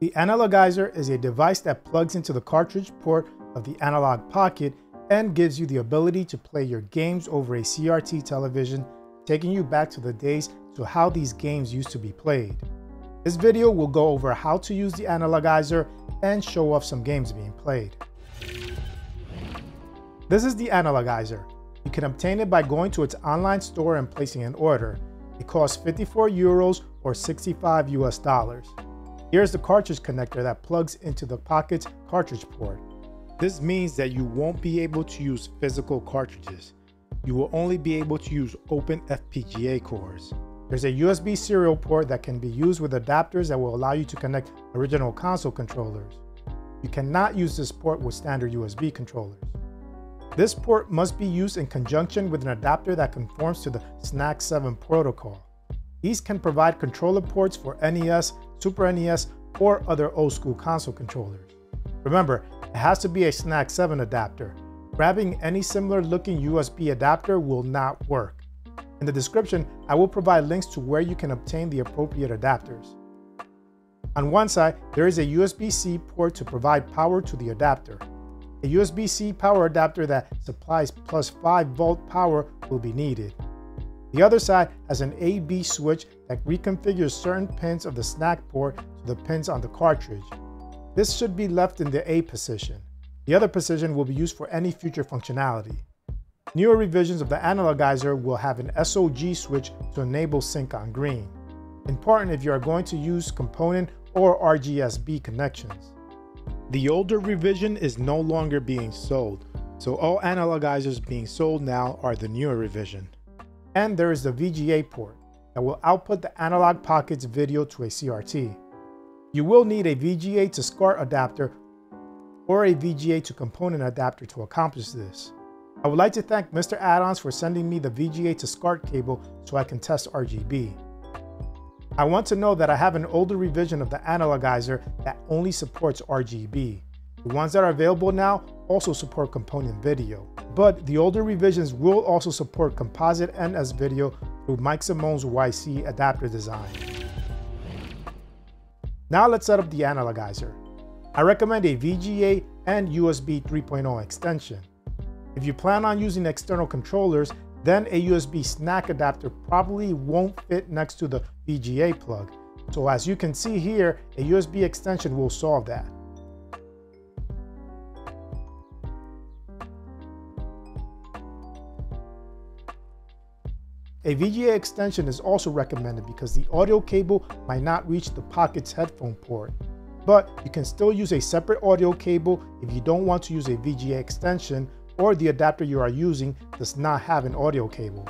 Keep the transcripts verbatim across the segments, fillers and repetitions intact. The analogizer is a device that plugs into the cartridge port of the analog pocket and gives you the ability to play your games over a C R T television, taking you back to the days to how these games used to be played. This video will go over how to use the analogizer and show off some games being played. This is the analogizer. You can obtain it by going to its online store and placing an order. It costs fifty-four euros or sixty-five U S dollars. Here's the cartridge connector that plugs into the pocket's cartridge port. This means that you won't be able to use physical cartridges. You will only be able to use Open F P G A cores. There's a U S B serial port that can be used with adapters that will allow you to connect original console controllers. You cannot use this port with standard U S B controllers. This port must be used in conjunction with an adapter that conforms to the snack seven protocol. These can provide controller ports for N E S, Super N E S, or other old-school console controllers. Remember, it has to be a snack seven adapter. Grabbing any similar-looking U S B adapter will not work. In the description, I will provide links to where you can obtain the appropriate adapters. On one side, there is a U S B C port to provide power to the adapter. A U S B C power adapter that supplies plus five volt power will be needed. The other side has an A B switch that reconfigures certain pins of the snack port to the pins on the cartridge. This should be left in the A position. The other position will be used for any future functionality. Newer revisions of the analogizer will have an S O G switch to enable sync on green. Important if you are going to use component or R G S B connections. The older revision is no longer being sold, so all analogizers being sold now are the newer revision. And there is the V G A port that will output the analog pocket's video to a C R T. You will need a V G A to SCART adapter or a V G A to component adapter to accomplish this. I would like to thank Mister Add-ons for sending me the V G A to SCART cable so I can test R G B. I want to know that I have an older revision of the analogizer that only supports R G B. The ones that are available now also support component video, but the older revisions will also support composite N S video through Mike Simone's Y C adapter design. Now let's set up the analogizer. I recommend a V G A and U S B three point oh extension. If you plan on using external controllers, then a U S B snack adapter probably won't fit next to the V G A plug. So as you can see here, a U S B extension will solve that. A V G A extension is also recommended because the audio cable might not reach the pocket's headphone port. But you can still use a separate audio cable if you don't want to use a V G A extension, or the adapter you are using does not have an audio cable.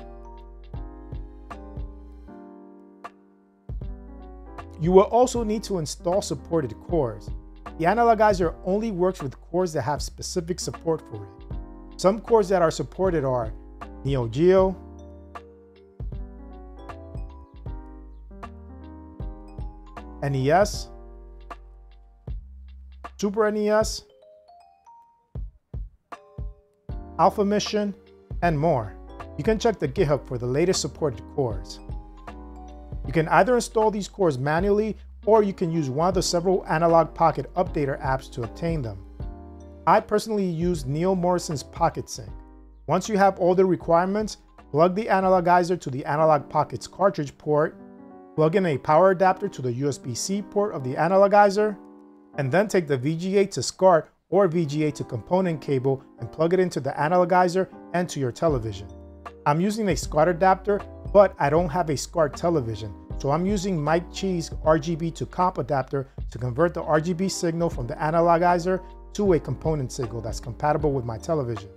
You will also need to install supported cores. The analogizer only works with cores that have specific support for it. Some cores that are supported are Neo Geo, N E S, Super N E S, Alpha Mission, and more. You can check the GitHub for the latest supported cores. You can either install these cores manually, or you can use one of the several analog pocket updater apps to obtain them. I personally use Neil Morrison's PocketSync. Once you have all the requirements, plug the analogizer to the analog pocket's cartridge port, plug in a power adapter to the U S B C port of the analogizer, and then take the V G A to SCART or V G A to component cable and plug it into the analogizer and to your television. I'm using a SCART adapter, but I don't have a SCART television, so I'm using Mike Chee's R G B to comp adapter to convert the R G B signal from the analogizer to a component signal that's compatible with my television.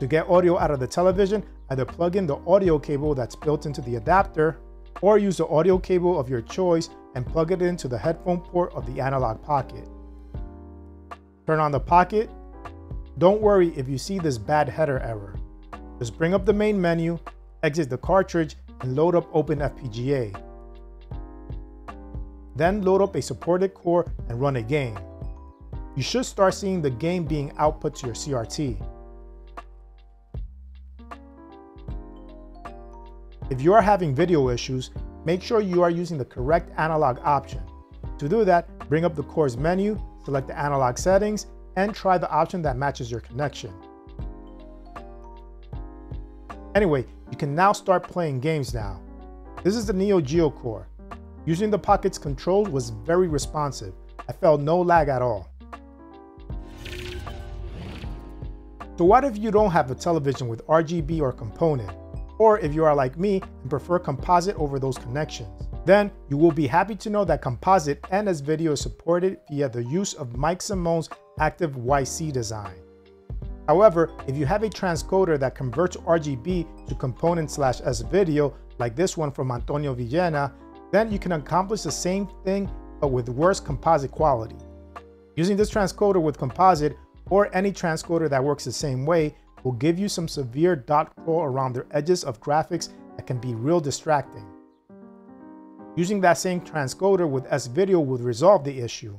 To get audio out of the television, either plug in the audio cable that's built into the adapter, or use the audio cable of your choice and plug it into the headphone port of the analog pocket. Turn on the pocket. Don't worry if you see this bad header error. Just bring up the main menu, exit the cartridge, and load up Open F P G A. Then load up a supported core and run a game. You should start seeing the game being output to your C R T. If you are having video issues, make sure you are using the correct analog option. To do that, bring up the core's menu, select the analog settings, and try the option that matches your connection. Anyway, you can now start playing games now. This is the Neo Geo core. Using the Pocket's controls was very responsive. I felt no lag at all. So what if you don't have a television with R G B or component? Or if you are like me and prefer composite over those connections? Then you will be happy to know that composite N E S video is supported via the use of Mike Simone's active Y C design. However, if you have a transcoder that converts R G B to component slash S video, like this one from Antonio Villena, then you can accomplish the same thing but with worse composite quality. Using this transcoder with composite, or any transcoder that works the same way, will give you some severe dot curl around the edges of graphics that can be real distracting. Using that same transcoder with S-Video would resolve the issue.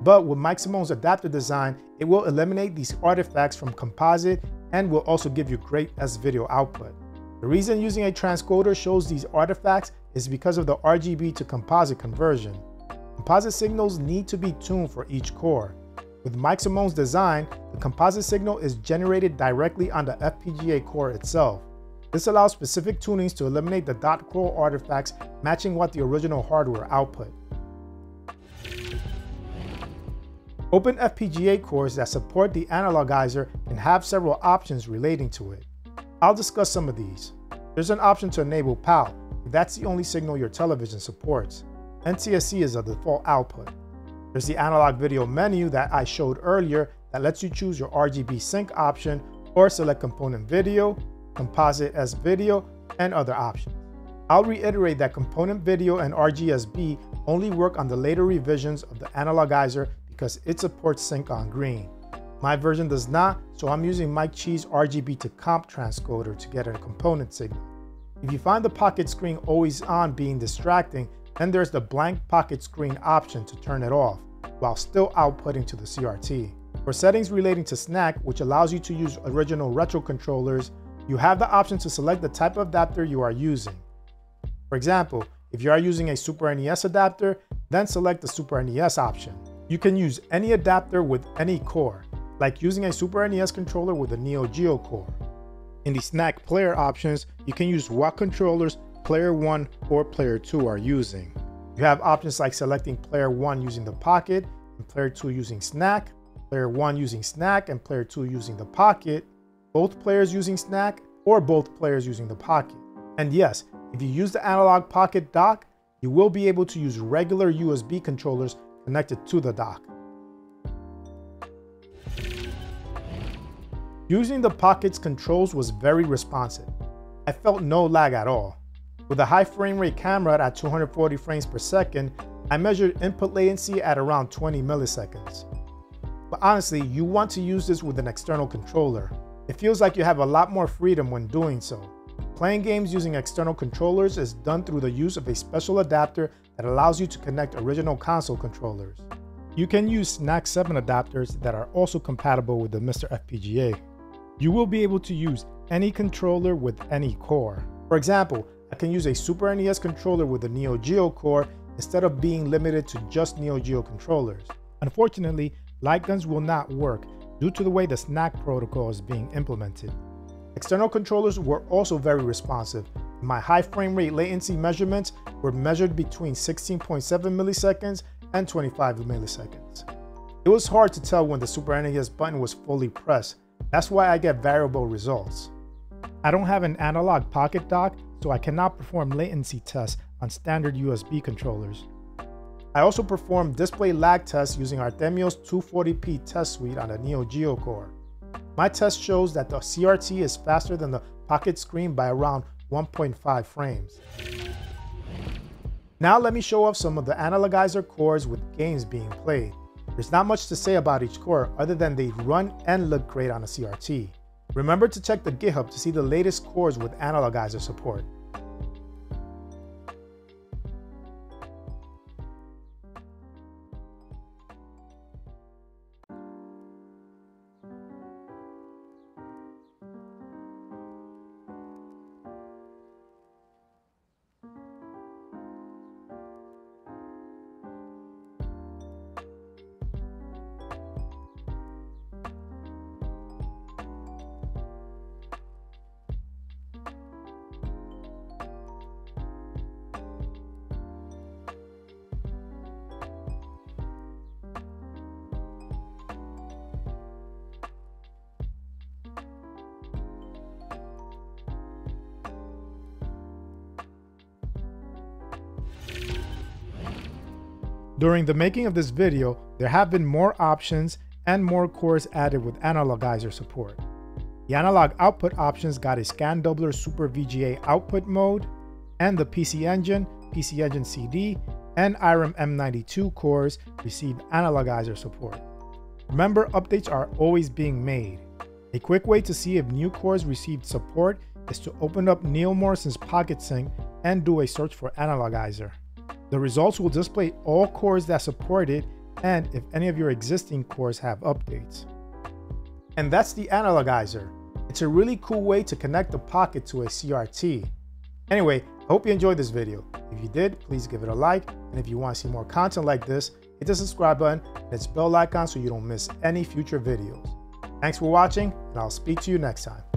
But with Mike Simone's adaptive design, it will eliminate these artifacts from composite and will also give you great S-Video output. The reason using a transcoder shows these artifacts is because of the R G B to composite conversion. Composite signals need to be tuned for each core. With Mike Simone's design, the composite signal is generated directly on the F P G A core itself. This allows specific tunings to eliminate the dot curl artifacts matching what the original hardware output. OpenFPGA cores that support the Analogizer can have several options relating to it. I'll discuss some of these. There's an option to enable P A L, if that's the only signal your television supports. N T S C is a default output. There's the analog video menu that I showed earlier that lets you choose your R G B sync option or select component video, composite S video, and other options. I'll reiterate that component video and R G S B only work on the later revisions of the Analogizer because it supports sync on green. My version does not, so I'm using Mike Chi's R G B to comp transcoder to get a component signal. If you find the Pocket screen always on being distracting, then there's the blank Pocket screen option to turn it off while still outputting to the C R T. For settings relating to SNAC, which allows you to use original retro controllers, you have the option to select the type of adapter you are using. For example, if you are using a Super N E S adapter, then select the Super N E S option. You can use any adapter with any core, like using a Super N E S controller with a Neo Geo core. In the SNAC player options, you can use what controllers Player one or Player two are using. You have options like selecting Player one using the Pocket, and Player two using SNAC, Player one using SNAC, and Player two using the Pocket, both players using SNAC, or both players using the Pocket. And yes, if you use the analog Pocket dock, you will be able to use regular U S B controllers connected to the dock. Using the Pocket's controls was very responsive. I felt no lag at all. With a high frame rate camera at two hundred forty frames per second, I measured input latency at around twenty milliseconds. But honestly, you want to use this with an external controller. It feels like you have a lot more freedom when doing so. Playing games using external controllers is done through the use of a special adapter that allows you to connect original console controllers. You can use SNAC seven adapters that are also compatible with the Mister F P G A. You will be able to use any controller with any core. For example, I can use a Super N E S controller with a Neo Geo core instead of being limited to just Neo Geo controllers. Unfortunately, light guns will not work due to the way the SNAC protocol is being implemented. External controllers were also very responsive. My high frame rate latency measurements were measured between sixteen point seven milliseconds and twenty-five milliseconds. It was hard to tell when the Super N E S button was fully pressed. That's why I get variable results. I don't have an analog Pocket dock, so I cannot perform latency tests on standard U S B controllers. I also performed display lag tests using Artemio's two forty p test suite on a Neo Geo core. My test shows that the C R T is faster than the Pocket screen by around one point five frames. Now let me show off some of the Analogizer cores with games being played. There's not much to say about each core other than they run and look great on a C R T. Remember to check the GitHub to see the latest cores with Analogizer support. During the making of this video, there have been more options and more cores added with analogizer support. The analog output options got a scan doubler Super V G A output mode, and the P C Engine, P C Engine C D, and Irem M ninety-two cores received analogizer support. Remember, updates are always being made. A quick way to see if new cores received support is to open up Neil Morrison's PocketSync and do a search for analogizer. The results will display all cores that support it and if any of your existing cores have updates. And that's the analogizer. It's a really cool way to connect the Pocket to a C R T. Anyway, I hope you enjoyed this video. If you did, please give it a like, and if you want to see more content like this, hit the subscribe button and its bell icon so you don't miss any future videos. Thanks for watching, and I'll speak to you next time.